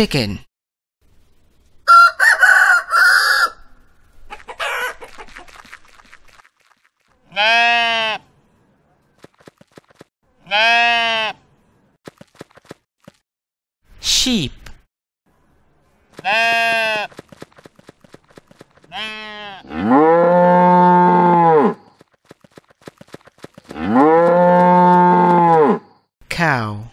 chicken. Sheep. Cow.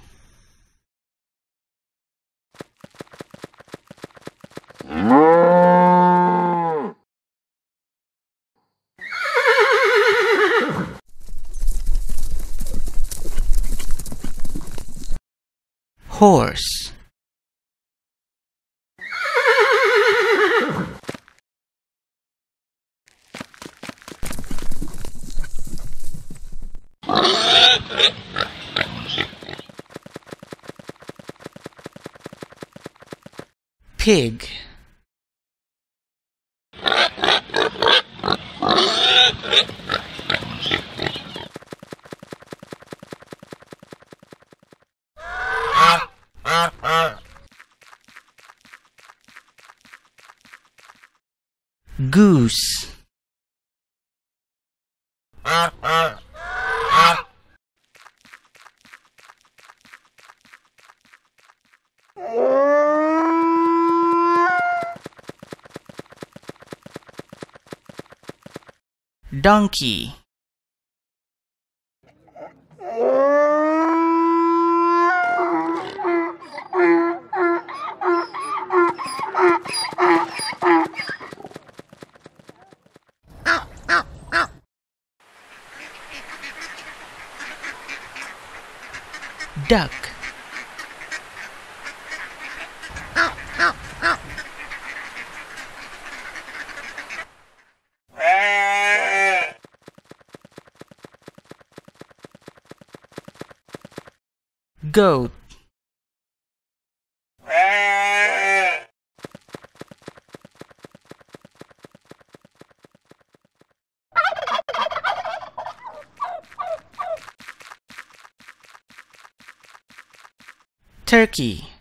Horse. Pig. Goose. Donkey. Duck. Goat. Turkey.